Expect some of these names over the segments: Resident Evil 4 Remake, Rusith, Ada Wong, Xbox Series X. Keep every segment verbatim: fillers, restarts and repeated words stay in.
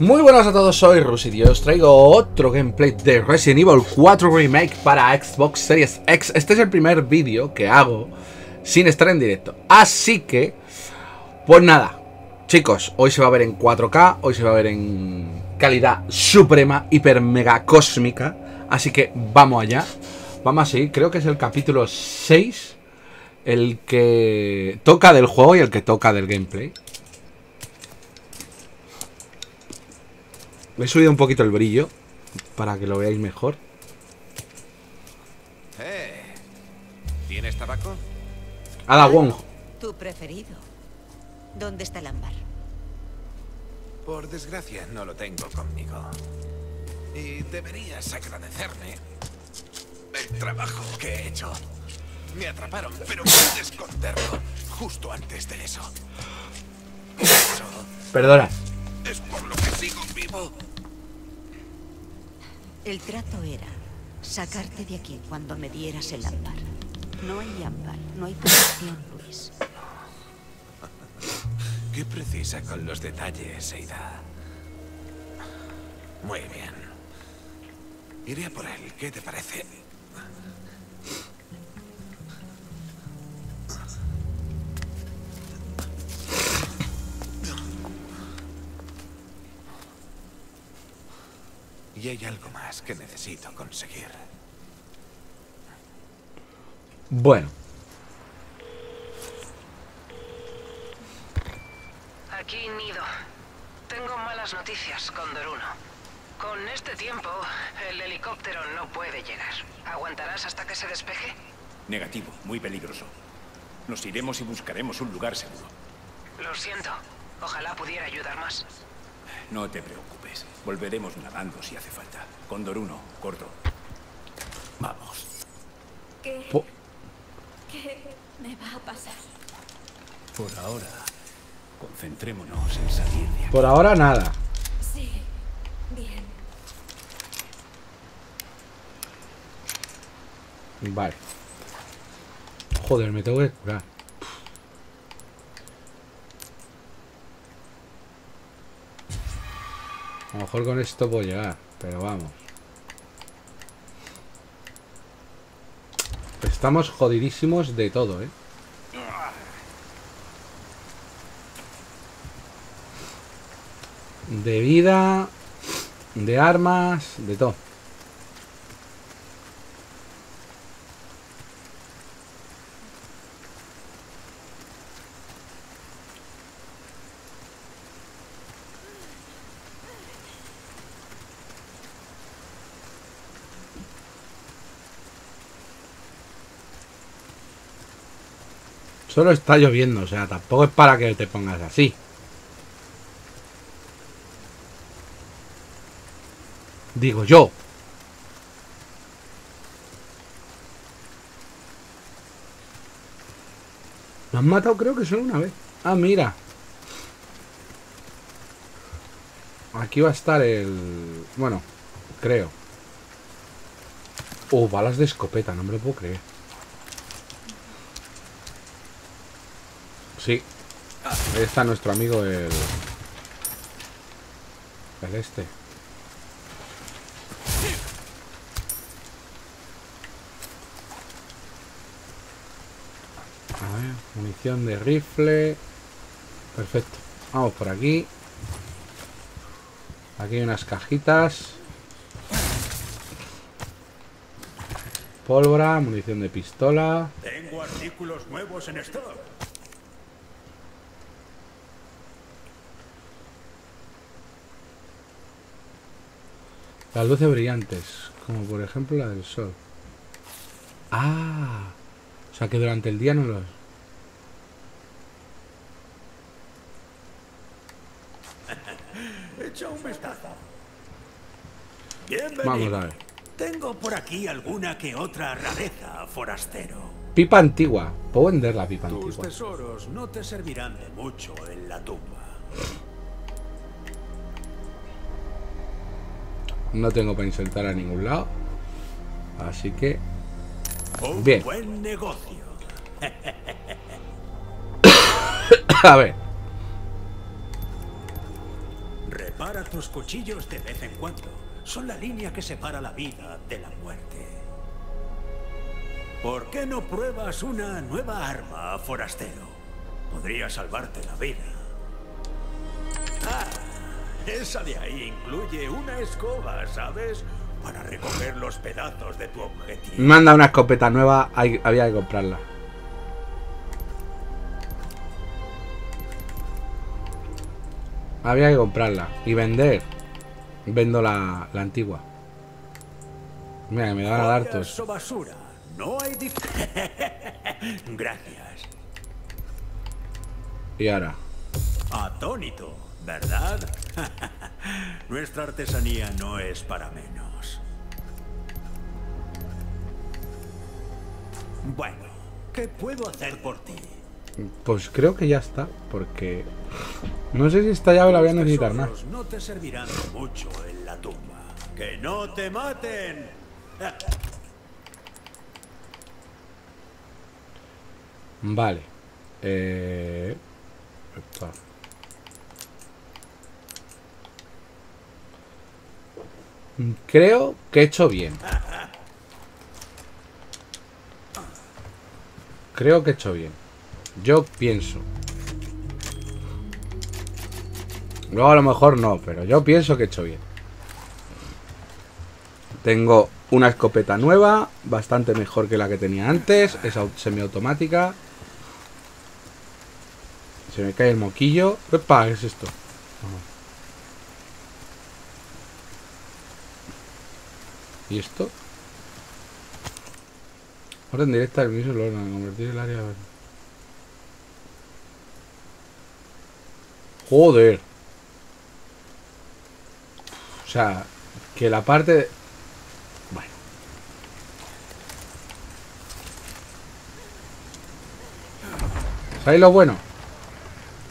Muy buenas a todos, soy Rusi y os traigo otro gameplay de Resident Evil cuatro Remake para Xbox Series X. Este es el primer vídeo que hago sin estar en directo. Así que, pues nada, chicos, hoy se va a ver en cuatro K, hoy se va a ver en calidad suprema, hiper mega cósmica. Así que vamos allá, vamos a seguir, creo que es el capítulo seis, el que toca del juego y el que toca del gameplay. Le he subido un poquito el brillo para que lo veáis mejor. Eh, ¿tienes tabaco? Ada Wong. Tu preferido. ¿Dónde está el ámbar? Por desgracia no lo tengo conmigo. Y deberías agradecerme el trabajo que he hecho. Me atraparon, pero pude esconderlo justo antes de eso. Eso Perdona. Es por lo que sigo vivo. El trato era sacarte de aquí cuando me dieras el ámbar. No hay ámbar, no hay protección, Luis. Qué precisa con los detalles, Ada. Muy bien. Iré a por él, ¿qué te parece? Y hay algo más que necesito conseguir. Bueno. Aquí, Nido. Tengo malas noticias, Cóndor uno. Con este tiempo, el helicóptero no puede llegar. ¿Aguantarás hasta que se despeje? Negativo, muy peligroso. Nos iremos y buscaremos un lugar seguro. Lo siento. Ojalá pudiera ayudar más. No te preocupes, volveremos nadando si hace falta. Cóndor uno, corto. Vamos. ¿Qué? Oh. ¿Qué me va a pasar? Por ahora, concentrémonos en salir de aquí. Por ahora nada. Sí, bien. Vale. Joder, me tengo que curar. A lo mejor con esto puedo llegar, pero vamos. Estamos jodidísimos de todo, ¿eh? De vida, de armas, de todo. Solo está lloviendo, o sea, tampoco es para que te pongas así. Digo yo. Me han matado, creo que solo una vez. Ah, mira. Aquí va a estar el... Bueno, creo. Oh, balas de escopeta, no me lo puedo creer. Sí, ahí está nuestro amigo el... El este. A ver, munición de rifle. Perfecto, vamos por aquí. Aquí hay unas cajitas. Pólvora, munición de pistola. Tengo artículos nuevos en stock. Las luces brillantes, como por ejemplo la del sol. Ah, o sea que durante el día no los... Echa un vistazo. Bienvenido. Vamos a ver. Tengo por aquí alguna que otra rareza, forastero. Pipa antigua. Puedo vender la pipa antigua. Tus tesoros no te servirán de mucho en la tumba. No tengo para insertar a ningún lado. Así que... Bien. Buen negocio. A ver. Prepara tus cuchillos de vez en cuando. Son la línea que separa la vida de la muerte. ¿Por qué no pruebas una nueva arma, forastero? Podría salvarte la vida. Ah, esa de ahí incluye una escoba, ¿sabes? Para recoger los pedazos de tu objetivo. Manda una escopeta nueva, hay, había que comprarla. Había que comprarla y vender. Vendo la, la antigua. Mira, que me dan a dar tos. No hay dif... Gracias. Y ahora. Atónito, ¿verdad? Nuestra artesanía no es para menos. Bueno, ¿qué puedo hacer por ti? Pues creo que ya está, porque no sé si esta llave la voy a necesitar más. No te servirán mucho en la tumba. ¡Que no te maten! Vale. Eh... Epa. Creo que he hecho bien. Creo que he hecho bien. Yo pienso. Luego a lo mejor no, pero yo pienso que he hecho bien. Tengo una escopeta nueva, bastante mejor que la que tenía antes. Es semiautomática. Se me cae el moquillo. ¡Epa! ¿Qué es esto? ¿Y esto? Orden directa del mismo logro, convertir el área... Joder. O sea, que la parte de... Bueno. ¿Sabéis lo bueno?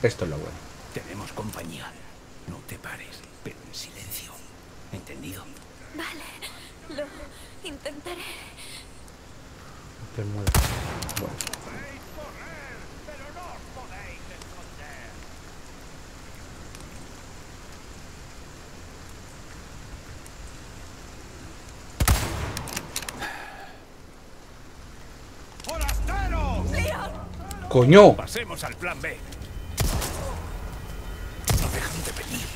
Esto es lo bueno. Tenemos compañía. No te pares, pero en silencio. ¿Entendido? Vale, lo intentaré. No te muevas. Bueno. Coño. Pasemos al plan B. No dejan de venir.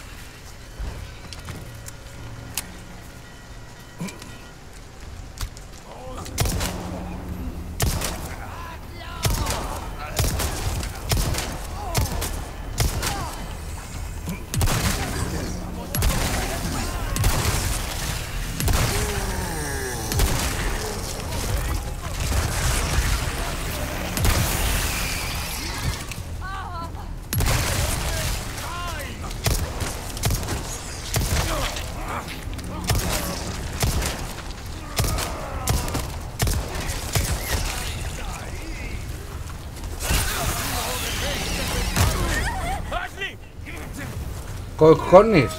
Cojones.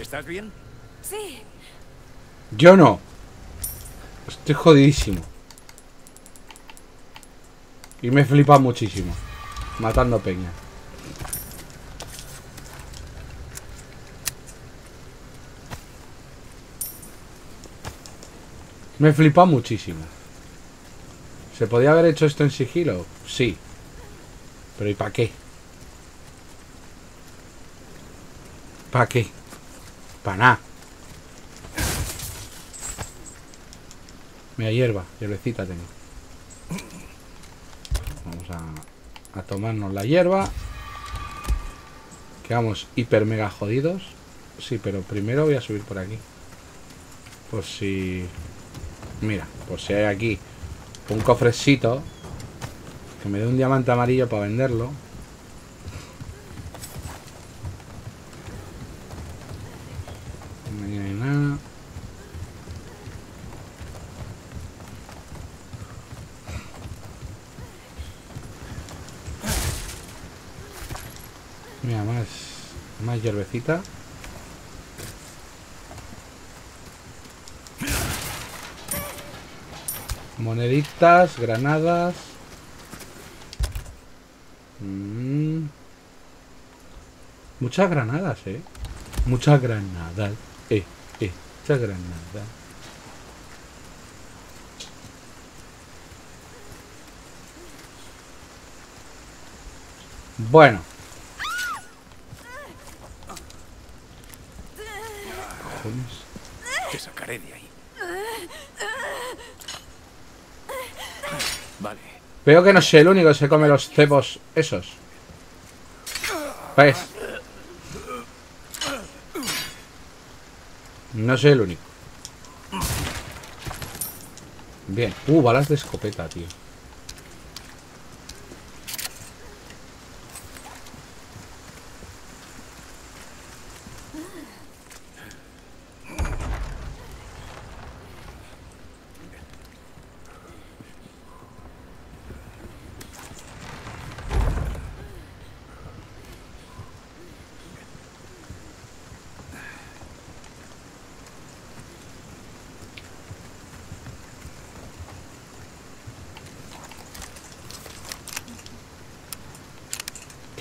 ¿Estás bien? Sí. Yo no. Estoy jodidísimo. Y me flipa muchísimo. Matando peña. Me flipa muchísimo. ¿Se podía haber hecho esto en sigilo? Sí. Pero ¿y para qué? ¿Para qué? Para nada. Mira, hierba. Hierbecita tengo. Vamos a, a tomarnos la hierba. Quedamos hiper mega jodidos. Sí, pero primero voy a subir por aquí. Por si... Mira, por si hay aquí... un cofrecito que me dé un diamante amarillo para venderlo. No hay nada. Mira, más más hierbecita. Moneditas, granadas. Mm. Muchas granadas, eh. Muchas granadas. Eh, eh, muchas granadas. Bueno. Cojones. Te sacaré de ahí. Vale. Veo que no soy el único que se come los cepos esos. ¿Ves? No soy el único. Bien. Uh, balas de escopeta, tío.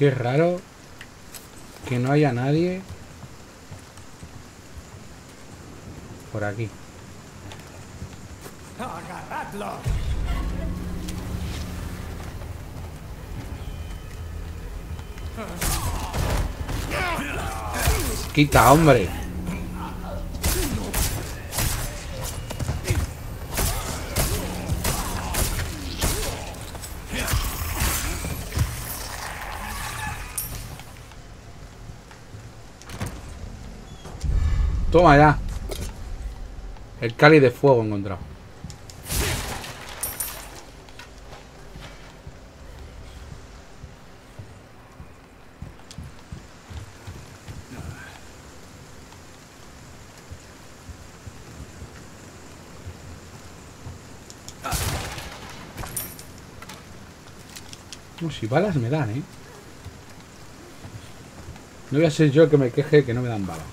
Qué raro que no haya nadie por aquí. ¡Agarradlo! Quita, hombre. Toma ya. El cáliz de fuego encontrado. No, si balas me dan, ¿eh? No voy a ser yo el que me queje que no me dan balas.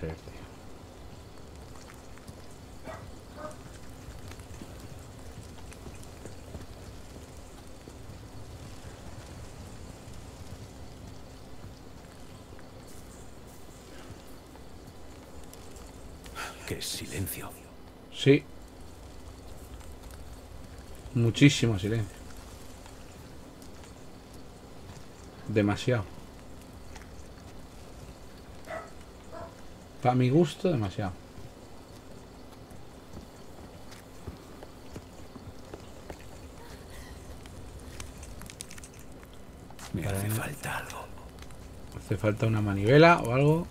Ser, tío. Qué silencio. Sí. Muchísimo silencio. Demasiado. Para mi gusto, demasiado. Me hace vale. falta algo. Hace falta una manivela o algo.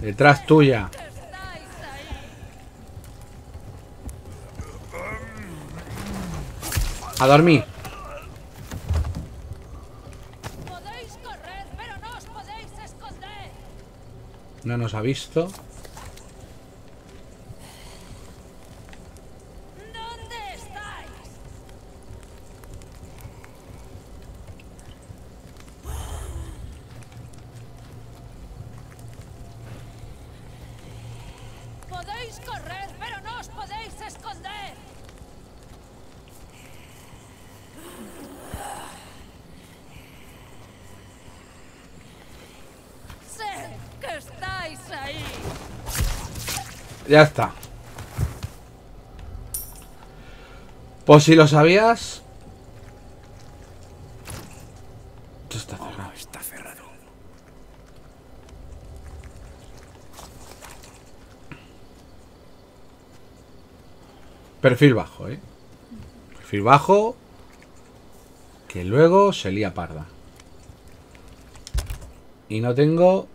Detrás tuya. A dormir. Podéis correr, pero no os podéis esconder. No nos ha visto. ¿Dónde estáis? Podéis correr, pero no os podéis esconder. Sé que estáis ahí. Ya está. Pues si lo sabías. Esto está cerrado. Oh, está cerrado. Perfil bajo, ¿eh? Perfil bajo. Que luego se lía parda. Y no tengo...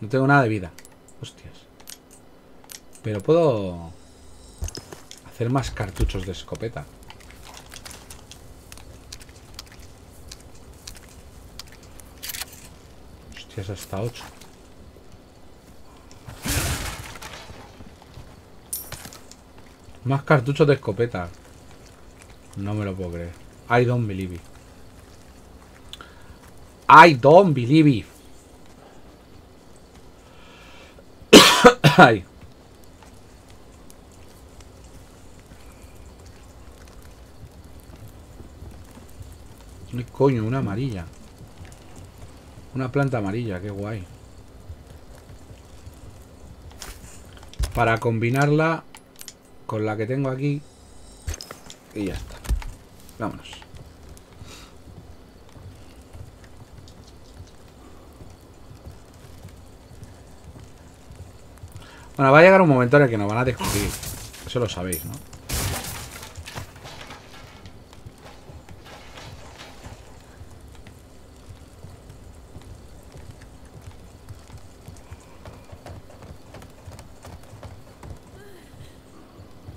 No tengo nada de vida. Hostias. Pero puedo... hacer más cartuchos de escopeta. Hostias, hasta ocho. Más cartuchos de escopeta. No me lo puedo creer. I don't believe it. I don't believe it. Ay. ¿Qué coño? Una amarilla. Una planta amarilla, qué guay. Para combinarla... con la que tengo aquí. Y ya está. Vámonos. Bueno, va a llegar un momento en el que nos van a descubrir. Eso lo sabéis, ¿no?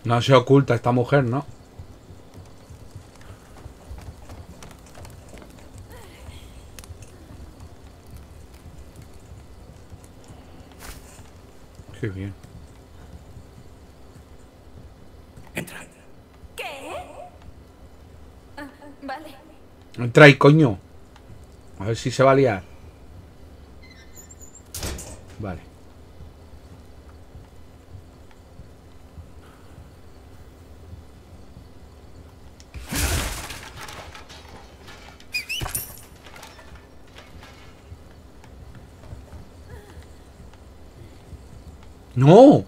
No se oculta esta mujer, ¿no? Qué bien. Entra. ¿Qué? Ah, vale. Entra y coño. A ver si se va a liar. Vale. ¡No!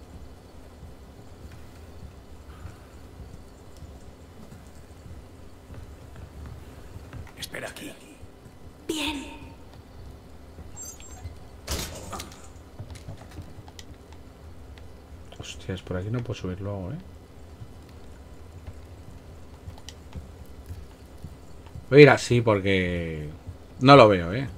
Espera aquí. Bien. Hostias, por aquí no puedo subirlo ahora, ¿eh? Voy a ir así porque... no lo veo, ¿eh?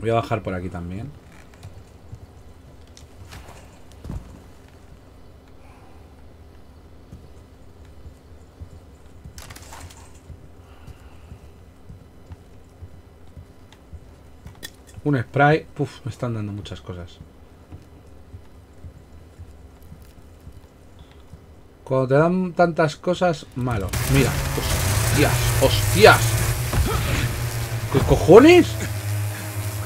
Voy a bajar por aquí también. Un spray. Puf, me están dando muchas cosas. Cuando te dan tantas cosas, malo. Mira. Hostias, hostias. ¿Qué cojones?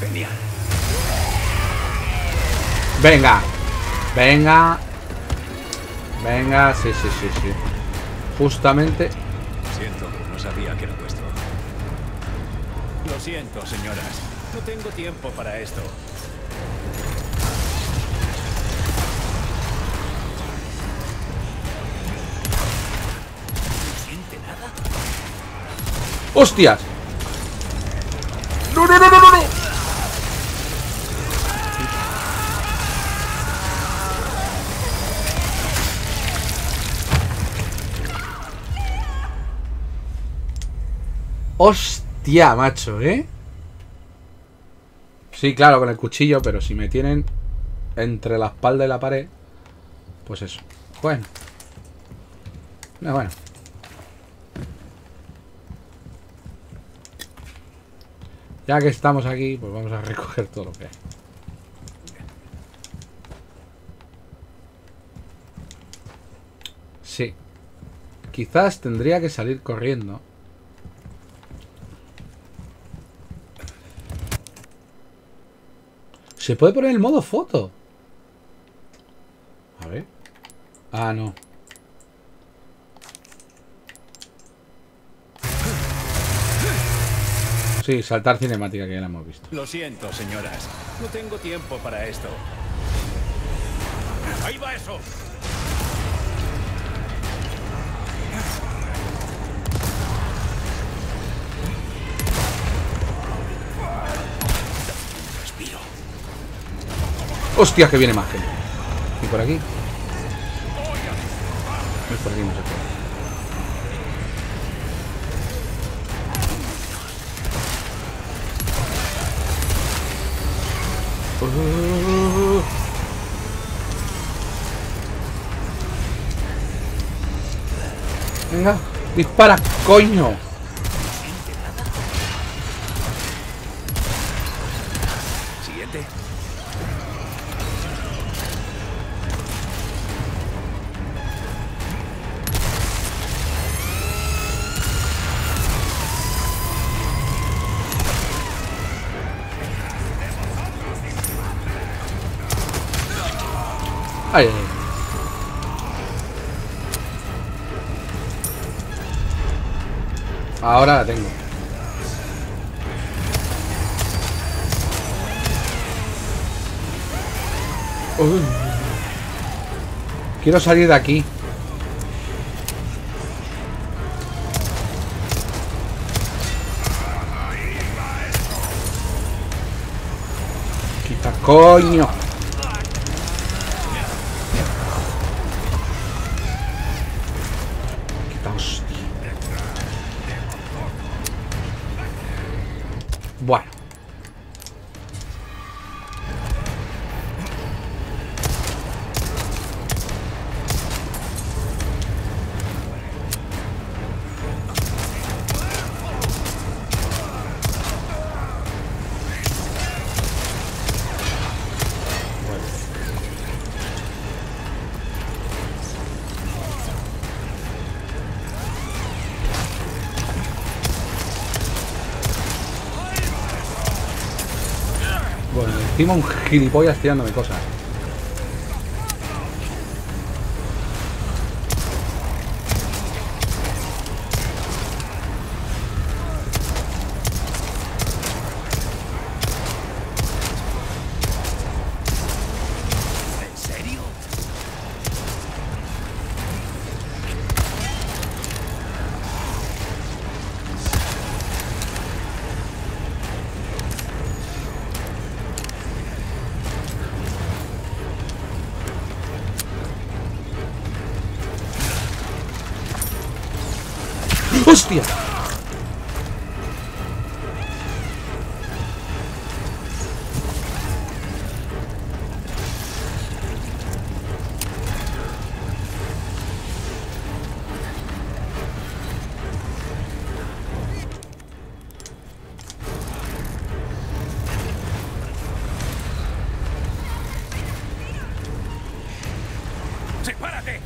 Genial. Venga. Venga. Venga, sí, sí, sí, sí. Justamente. Siento, no sabía que era vuestro. Lo siento, señoras. No tengo tiempo para esto. ¿No siente nada? ¡Hostias! ¡No, no, no, no, no! no! Hostia, macho, ¿eh? Sí, claro, con el cuchillo, pero si me tienen entre la espalda y la pared, pues eso. Bueno. No, bueno. Ya que estamos aquí, pues vamos a recoger todo lo que hay. Sí. Quizás tendría que salir corriendo. ¿Se puede poner el modo foto? A ver. Ah, no. Sí, saltar cinemática, que ya la hemos visto. Lo siento, señoras. No tengo tiempo para esto. ¡Ahí va eso! ¡Hostia, que viene más gente! ¿Y por aquí? No, por aquí no se puede. Uh. Venga, dispara, coño. Siguiente. Ay, ay, ay. Ahora la tengo. Uy. Quiero salir de aquí. Quita, coño. Bueno. Encima un gilipollas tirándome cosas. ¿En serio? ¡Hostia! ¡Sepárate!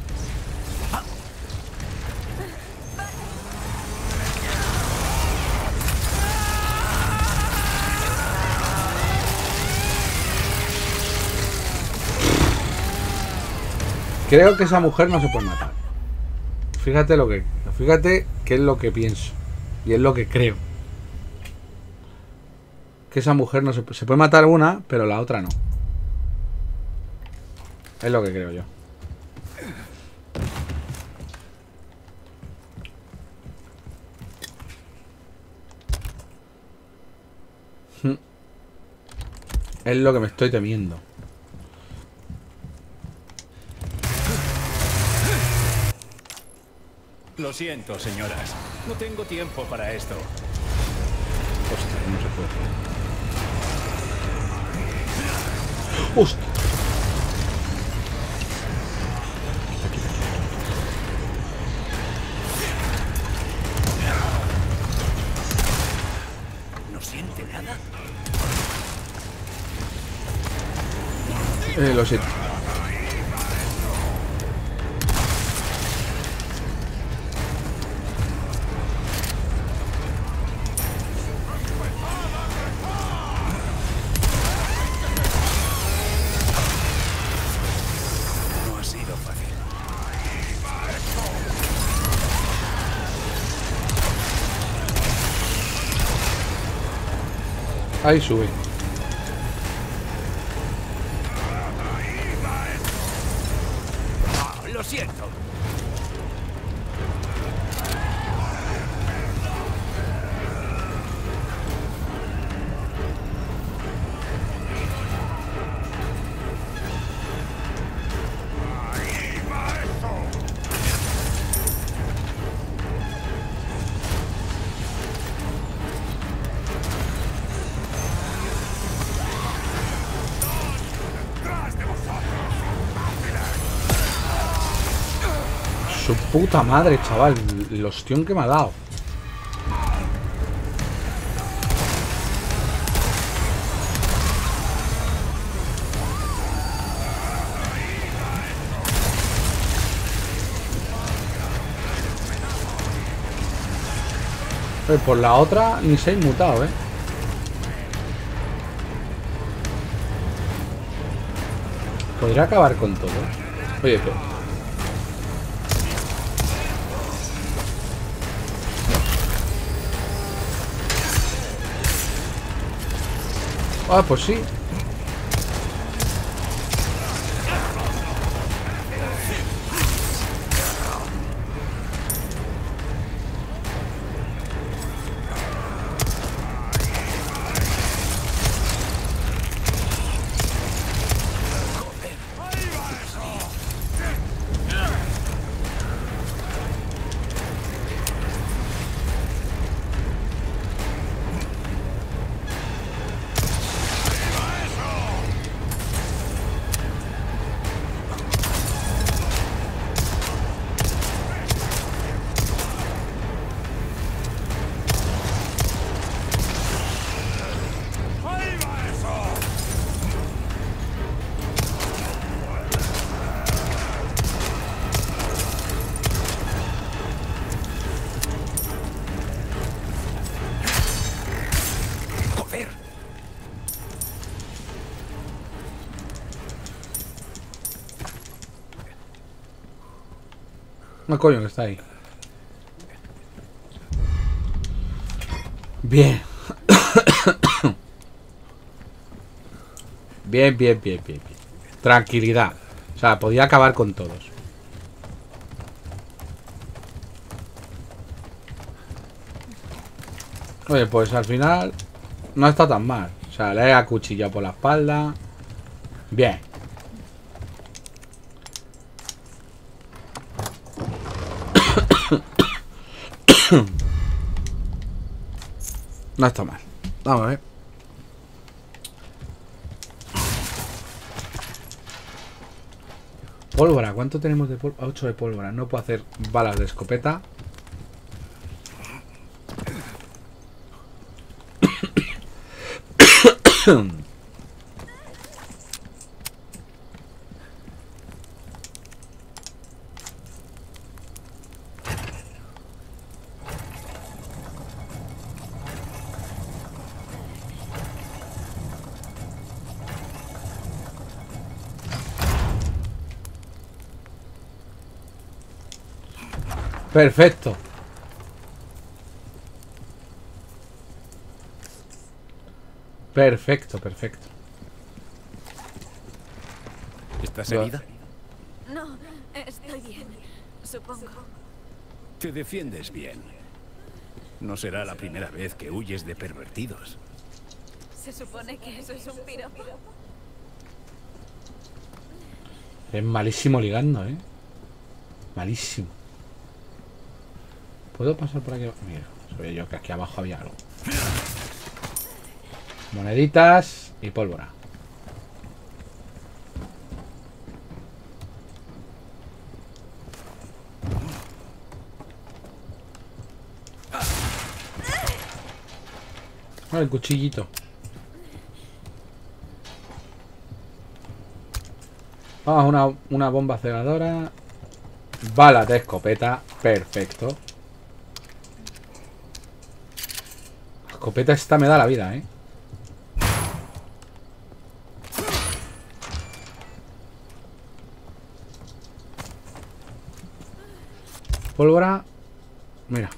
Creo que esa mujer no se puede matar. Fíjate lo que... Fíjate qué es lo que pienso. Y es lo que creo. Que esa mujer no se puede... Se puede matar una, pero la otra no. Es lo que creo yo. Es lo que me estoy temiendo. Lo siento, señoras. No tengo tiempo para esto. Hostia, no se puede. Hostia. ¿No siente nada? Eh, lo siento. Ahí sube. Oh, lo siento. puta madre, chaval. El ostión que me ha dado. Pero por la otra ni se ha inmutado, eh. Podría acabar con todo. Oye, pero... Ah, pues sí. No, coño, que está ahí. Bien. Bien, bien, bien, bien, bien. Tranquilidad. O sea, podía acabar con todos. Oye, pues al final no está tan mal. O sea, le he acuchillado por la espalda. Bien. No está mal. Vamos a ver. Pólvora. ¿Cuánto tenemos de pólvora? ocho de pólvora. No puedo hacer balas de escopeta. Perfecto. Perfecto, perfecto. ¿Estás herida? No, estoy bien, supongo. Te defiendes bien. No será la primera vez que huyes de pervertidos. Se supone que eso es un piropo. Es malísimo ligando, ¿eh? Malísimo. ¿Puedo pasar por aquí? Mira, sabía yo que aquí abajo había algo. Moneditas y pólvora. Ah, el cuchillito. Vamos, una, una bomba cegadora. Balas de escopeta. Perfecto. Escopeta esta me da la vida, ¿eh? Pólvora. Mira.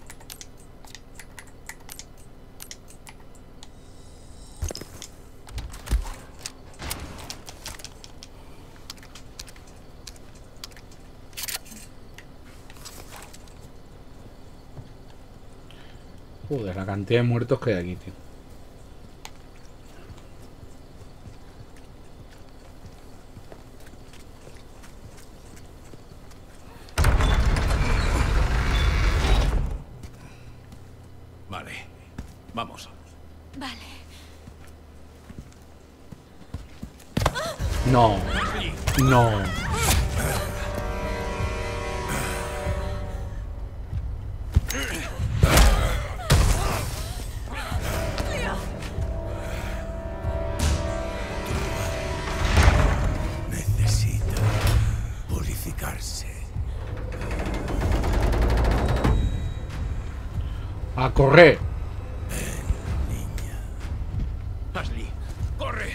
Joder, la cantidad de muertos que hay aquí, tío. Vale, vamos. Vale. No, no. A correr. Ashley, corre.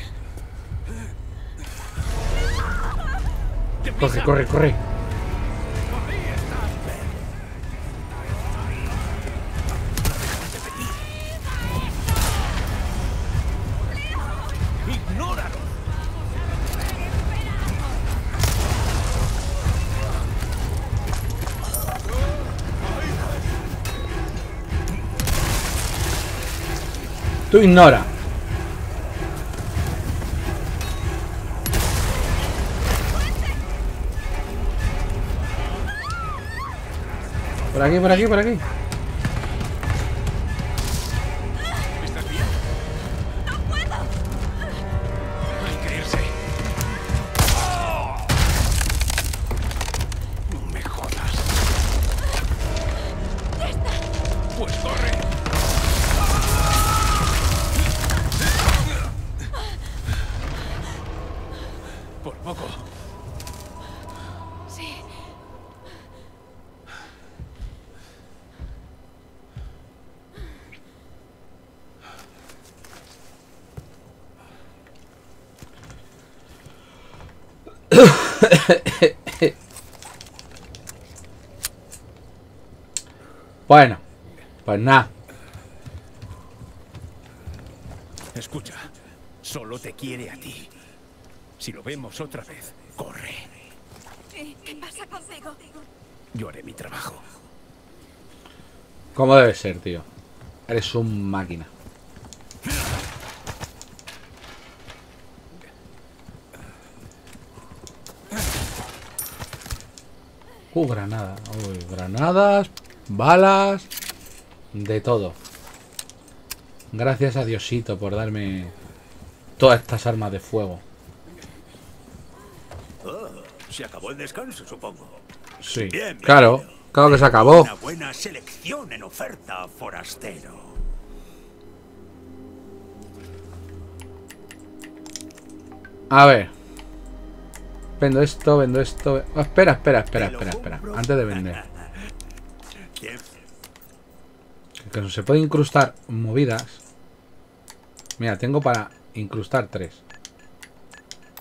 Corre, corre, corre. Tú ignora. Por aquí, por aquí, por aquí. ¿Estás bien? No puedo. Hay que irse. ¡Oh! No me jodas. Ya está. Pues corre. Por poco. Sí. Bueno, pues nada. Escucha, solo te quiere a ti. Si lo vemos otra vez, corre. ¿Qué pasa contigo? Yo haré mi trabajo. ¿Cómo debe ser, tío? Eres un máquina. Uh, granada. Uy, granadas, balas, de todo. Gracias a Diosito por darme todas estas armas de fuego. Se acabó el descanso, supongo. Sí, bien, claro, bien. Claro que se acabó. Una buena selección en oferta, forastero. A ver. Vendo esto, vendo esto. Oh, espera, espera, espera, espera, espera. Antes de vender. Que se puede incrustar movidas. Mira, tengo para incrustar tres.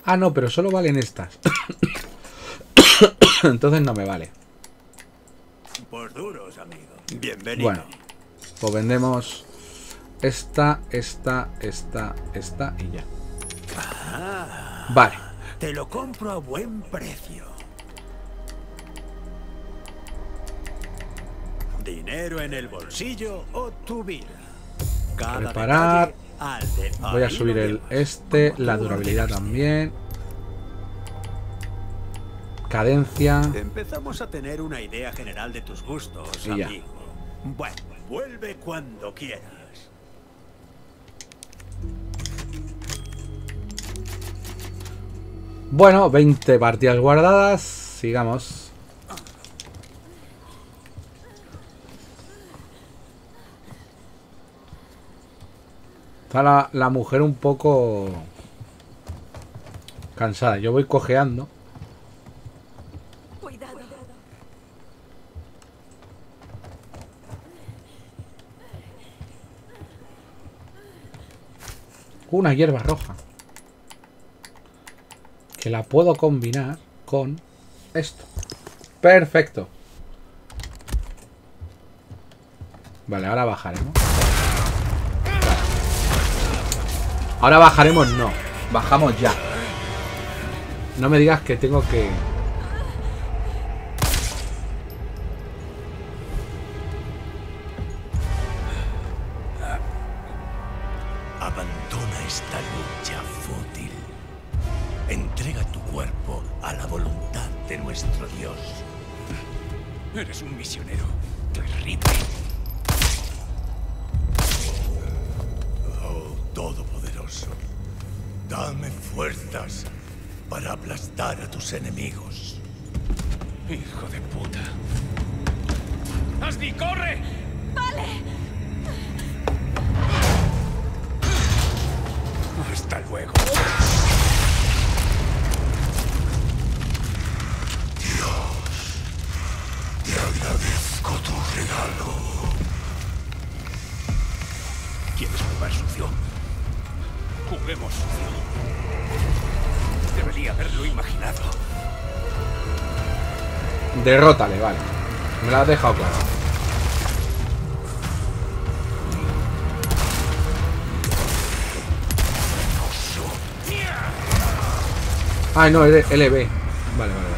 Ah, no, pero solo valen estas. Entonces no me vale. Por duros, amigo. Bienvenido. Bueno, pues vendemos esta, esta, esta, esta y ya. Ah, vale. Te lo compro a buen precio. Dinero en el bolsillo o tu vida. Cada Preparar. Voy a subir el este, la durabilidad también. Cadencia. Empezamos a tener una idea general de tus gustos, y amigo. Ya. Bueno, vuelve cuando quieras. Bueno, veinte partidas guardadas. Sigamos. Está la, la mujer un poco cansada. Yo voy cojeando. Una hierba roja que la puedo combinar con esto. Perfecto. Vale, ahora bajaremos. Ahora bajaremos, no. Bajamos ya. No me digas que tengo que... Dame fuerzas para aplastar a tus enemigos. Hijo de puta. ¡Ashley, corre! Vale. Hasta luego. Dios, te agradezco tu regalo. imaginado. Derrótale, vale. Me la has dejado clara. Ah, no, L B. Vale, vale,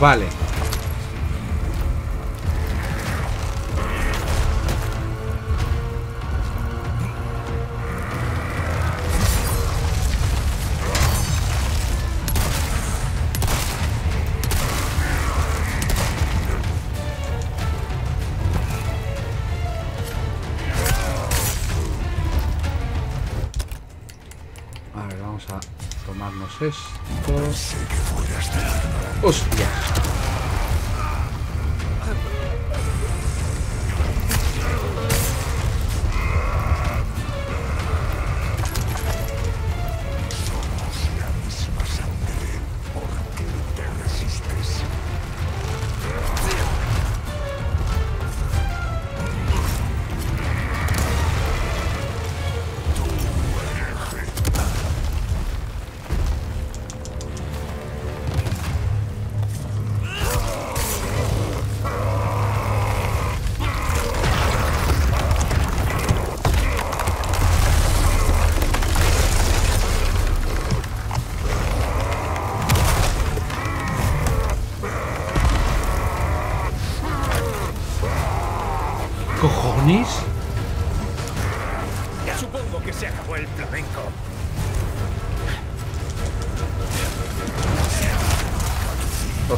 vale. Vale. A ver, vamos a tomarnos esto. ¡Hostia!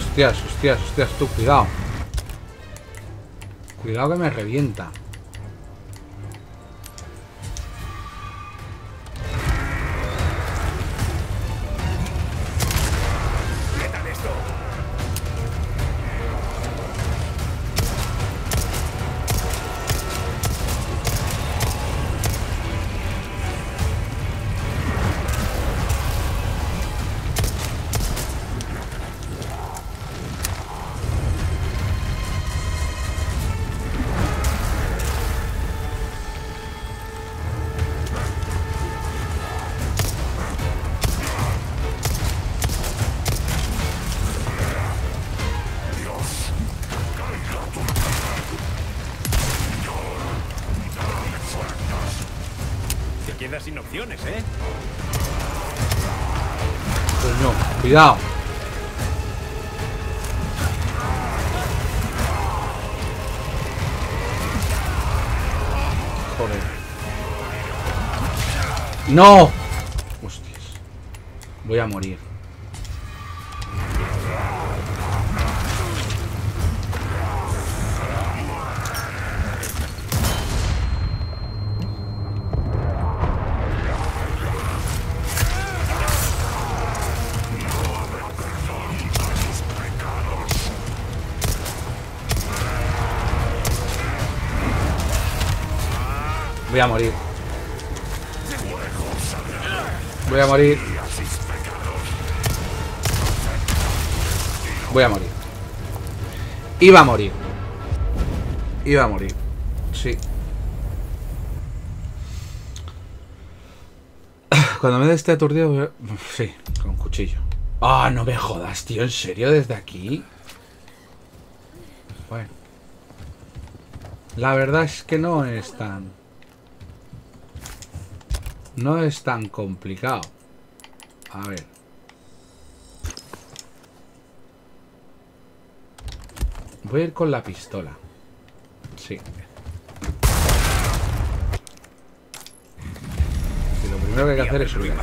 Hostias, hostias, hostias, tú, cuidado. Cuidado que me revienta. Sin opciones, ¿eh? Coño, cuidado. Joder. ¡No! Hostias. Voy a morir. Voy a morir. Voy a morir. Voy a morir. Iba a morir. Iba a morir. Sí. Cuando me dé este aturdido... Sí, con un cuchillo. Ah, no me jodas, tío. ¿En serio? ¿Desde aquí? Bueno. La verdad es que no es tan... No es tan complicado. A ver. Voy a ir con la pistola. Sí. Y lo primero que hay que hacer es subir.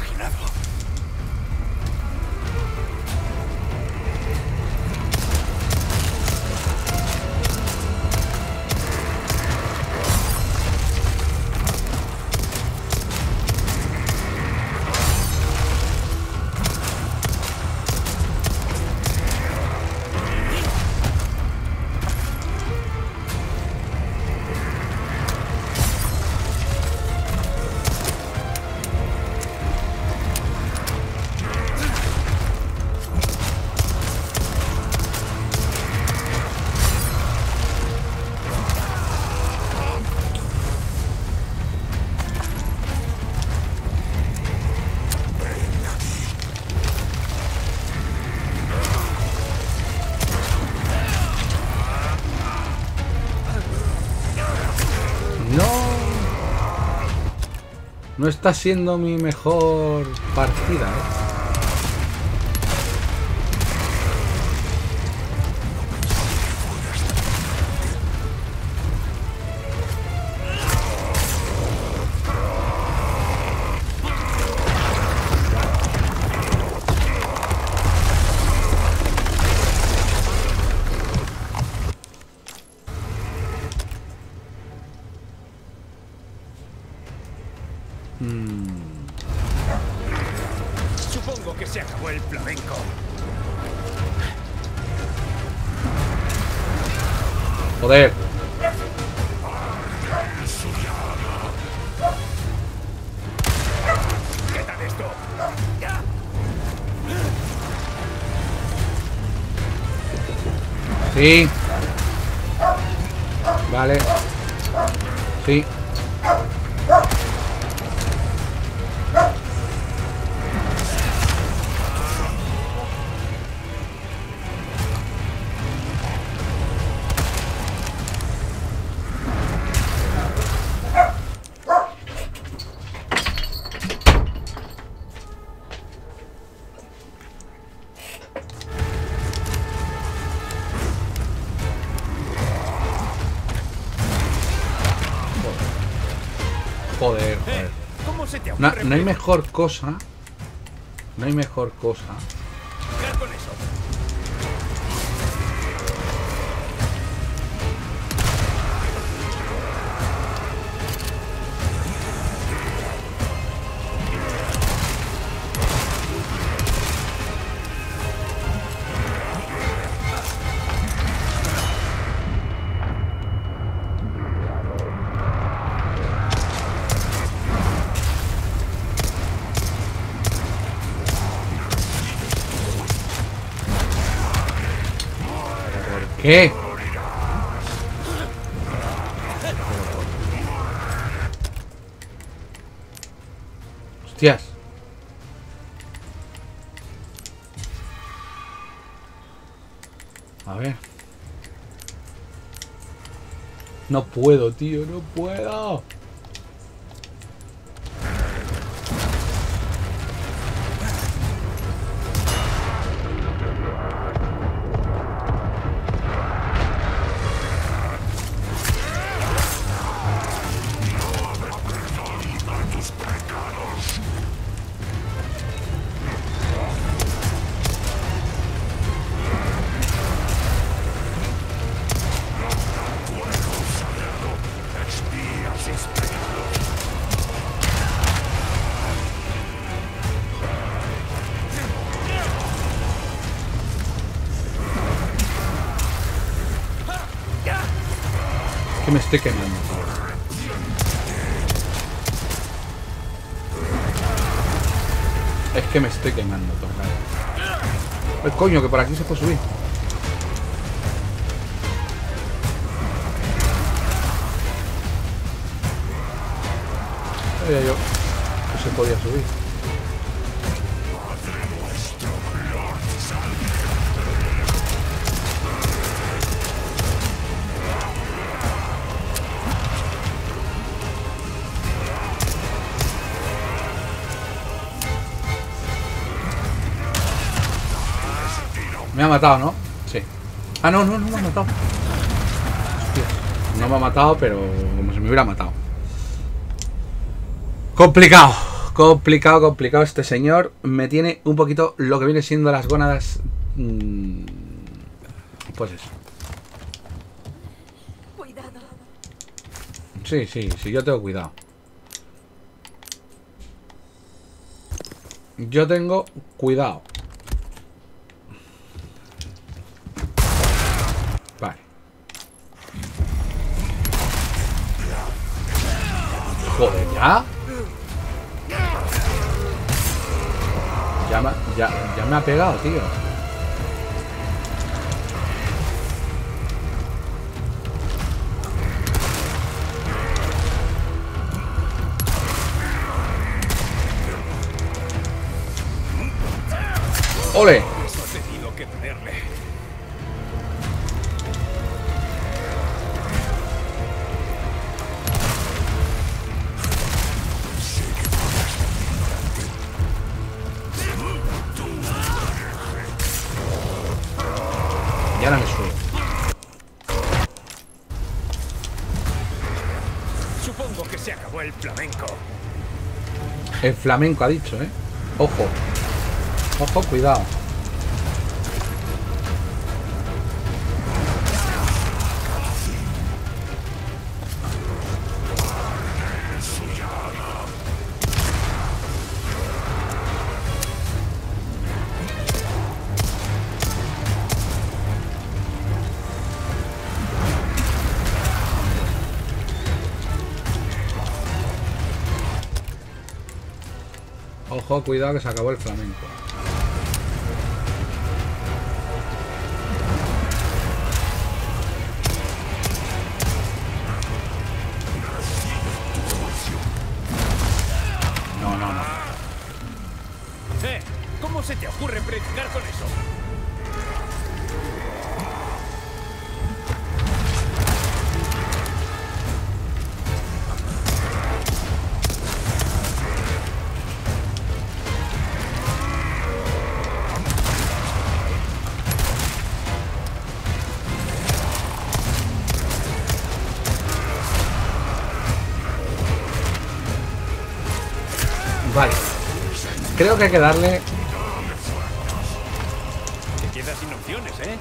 ¡No! No está siendo mi mejor partida, ¿eh? Joder. ¿Qué tal esto? Sí. Vale. Sí. Joder, joder. No, no hay mejor cosa. No hay mejor cosa. ¿Qué? Hostias. A ver. No puedo, tío, no puedo. Me estoy quemando. Es que me estoy quemando, tocar. El coño, que por aquí se puede subir. Oye, yo no se podía subir. Me ha matado, ¿no? Sí. Ah, no, no, no me ha matado. Hostia, no me ha matado, pero como si me hubiera matado. Complicado, complicado, complicado. Este señor me tiene un poquito lo que viene siendo las gónadas. Pues eso. Cuidado. Sí, sí, sí, yo tengo cuidado. Yo tengo cuidado. Joder, ya. Ya me, ya, ya me ha pegado, tío. ¡Ole! Supongo que se acabó el flamenco. El flamenco ha dicho, ¿eh? Ojo. Ojo, cuidado. Ojo, cuidado que se acabó el flamenco. No, no, no. Eh, ¿cómo se te ocurre predicar con eso? Vale, creo que hay que darle... Te quedas sin opciones, ¿eh?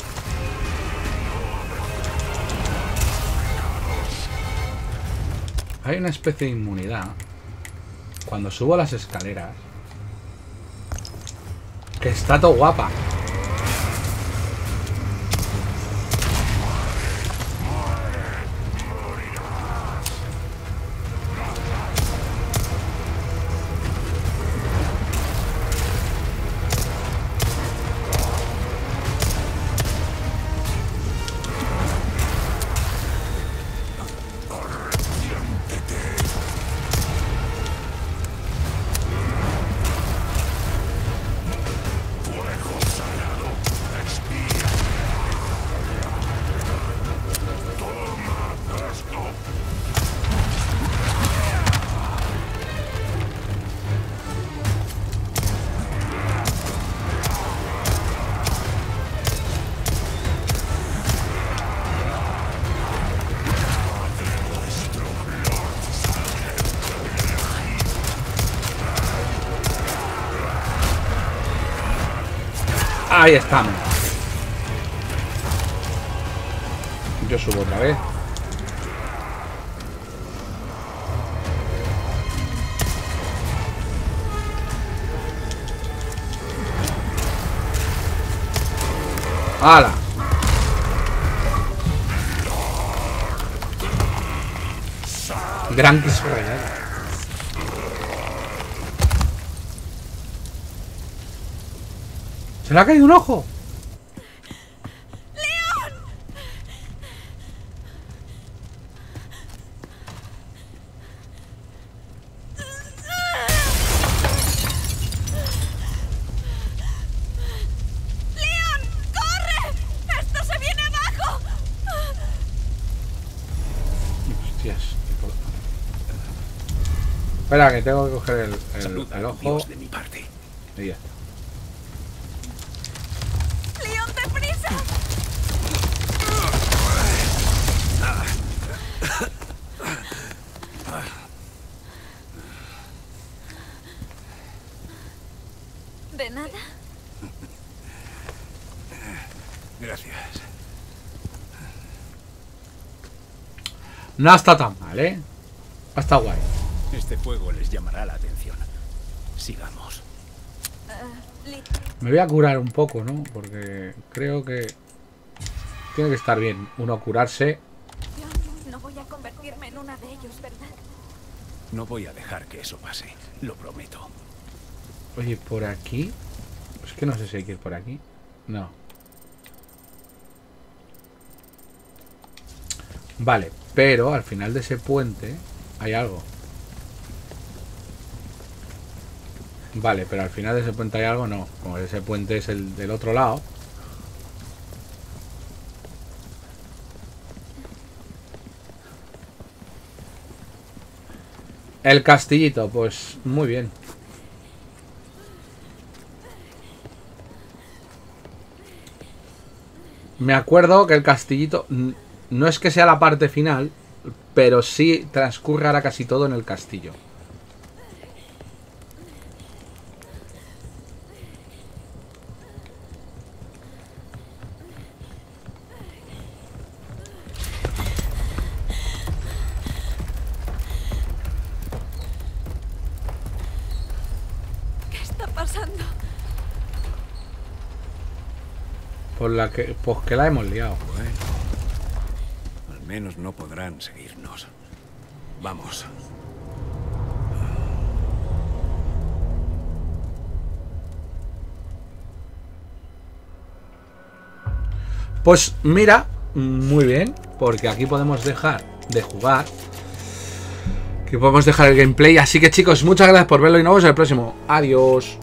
Hay una especie de inmunidad cuando subo las escaleras, que está todo guapa. Ahí estamos. Yo subo otra vez. ¡Hala! Gran piso real. ¡Se le ha caído un ojo! ¡León! ¡León, corre! ¡Esto se viene abajo! Hostias. Espera, que tengo que coger el, el, Salud, el ojo. Dios de mi parte. Y ya está. ¿De nada? Gracias. No está tan mal, ¿eh? Está guay. Este fuego les llamará la atención. Sigamos. Me voy a curar un poco, ¿no? Porque creo que... tiene que estar bien uno curarse. Yo no voy a convertirme en una de ellos, ¿verdad? No voy a dejar que eso pase. Lo prometo. Oye, por aquí... es que no sé si hay que ir por aquí. No. Vale, pero al final de ese puente hay algo. Vale, pero al final de ese puente hay algo, no. Como ese puente es el del otro lado. El castillito, pues muy bien. Me acuerdo que el castillito no es que sea la parte final, pero sí transcurre ahora casi todo en el castillo. Por la que, pues que la hemos liado. Bueno, al menos no podrán seguirnos. Vamos. Pues mira, muy bien, porque aquí podemos dejar de jugar. Que podemos dejar el gameplay. Así que chicos, muchas gracias por verlo y nos vemos en el próximo. Adiós.